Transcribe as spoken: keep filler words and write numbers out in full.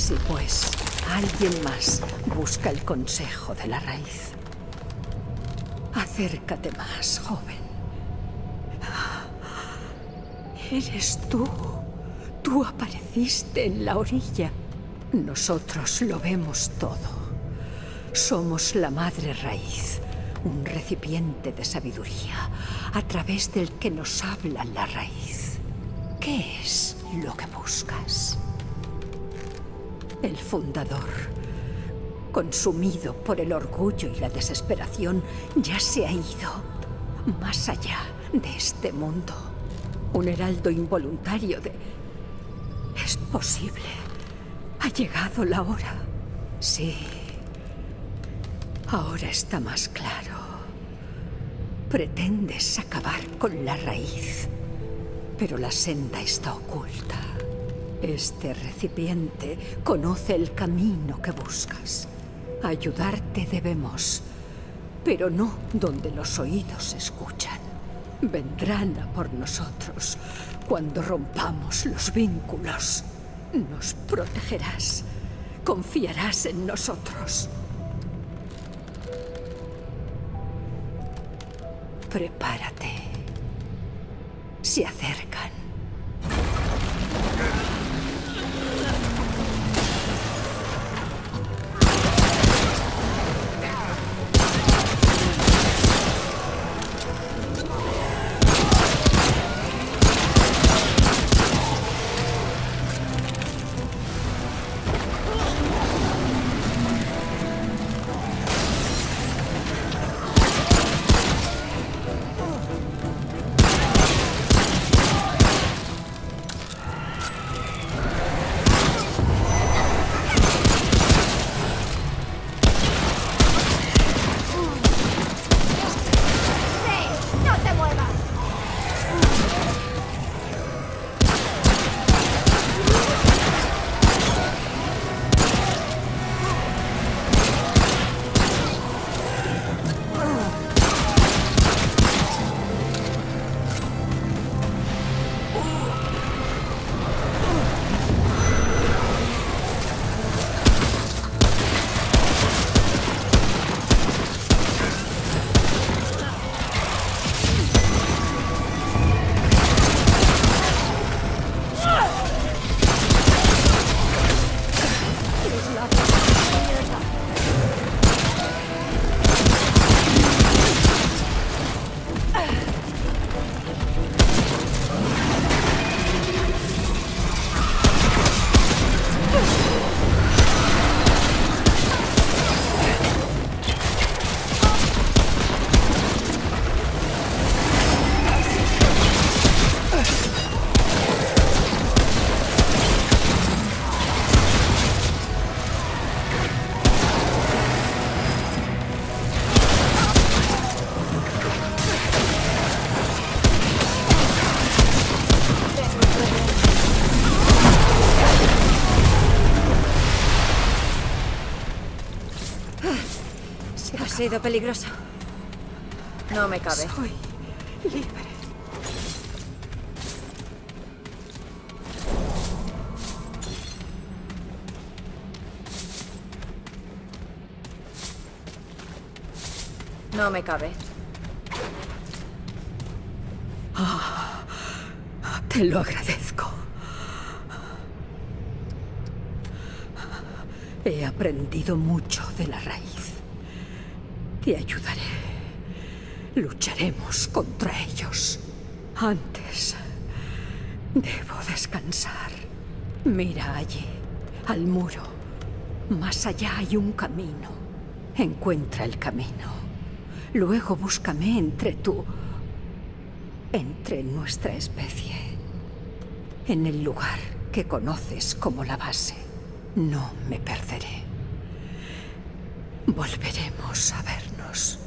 Así pues, alguien más busca el consejo de la raíz. Acércate más, joven. Eres tú. Tú apareciste en la orilla. Nosotros lo vemos todo. Somos la Madre Raíz, un recipiente de sabiduría a través del que nos habla la raíz. ¿Qué es lo que buscas? El fundador, consumido por el orgullo y la desesperación, ya se ha ido más allá de este mundo. Un heraldo involuntario de... Es posible. Ha llegado la hora. Sí. Ahora está más claro. Pretendes acabar con la raíz, pero la senda está oculta. Este recipiente conoce el camino que buscas. Ayudarte debemos, pero no donde los oídos escuchan. Vendrán a por nosotros cuando rompamos los vínculos. Nos protegerás, confiarás en nosotros. Prepárate. Se acercan. Ha sido peligroso. No me cabe. Soy libre. No me cabe. Oh, te lo agradezco. He aprendido mucho de la raíz. Te ayudaré. Lucharemos contra ellos. Antes, debo descansar. Mira allí, al muro. Más allá hay un camino. Encuentra el camino. Luego búscame entre tú... entre nuestra especie. En el lugar que conoces como la base. No me perderé. Volveremos a vernos.